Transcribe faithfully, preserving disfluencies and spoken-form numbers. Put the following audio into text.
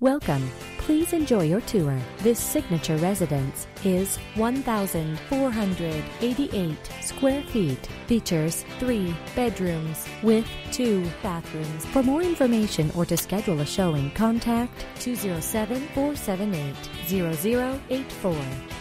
Welcome. Please enjoy your tour. This signature residence is one thousand four hundred eighty-eight square feet. Features three bedrooms with two bathrooms. For more information or to schedule a showing, contact two zero seven, four seven eight, zero zero eight four.